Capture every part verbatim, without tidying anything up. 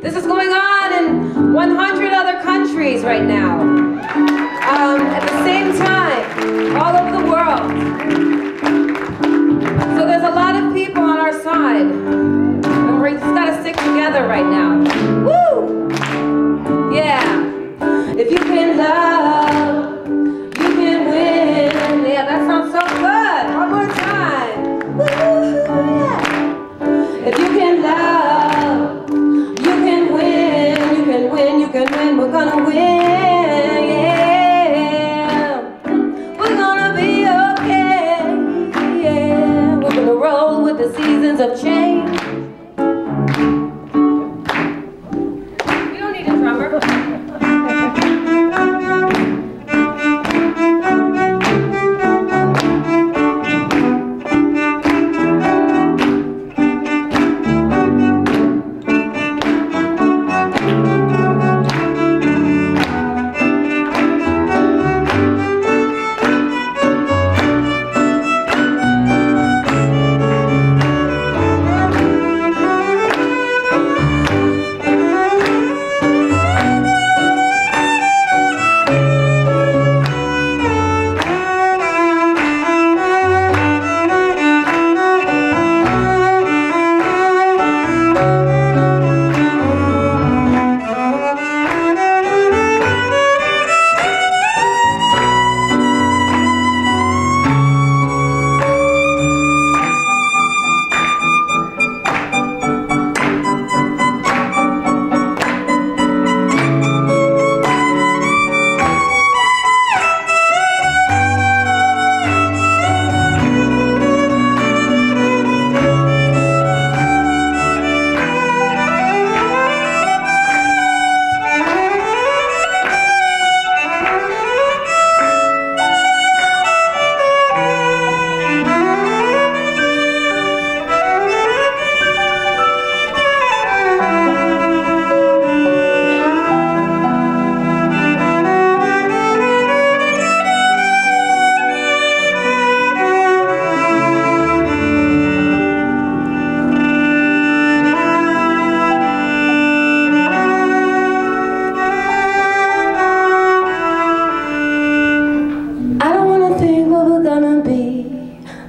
This is going on in one hundred other countries right now. Um, at the same time, all over the world. So there's a lot of people on our side. And we're just gotta stick together right now. Woo! Yeah. If you can love, you can win. Yeah, that sounds so good. One more time. Woo! Yeah. If you can love, you can win, we're gonna win, yeah. We're gonna be okay, yeah. We're gonna roll with the seasons of change. We don't need a drummer.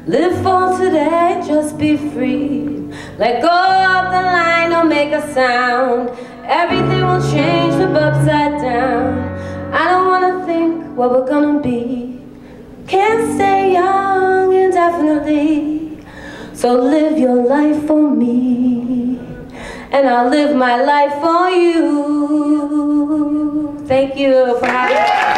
Live for today, just be free. Let go of the line, don't make a sound. Everything will change, flip upside down. I don't wanna think what we're gonna be. Can't stay young indefinitely. So live your life for me, and I'll live my life for you. Thank you for having me.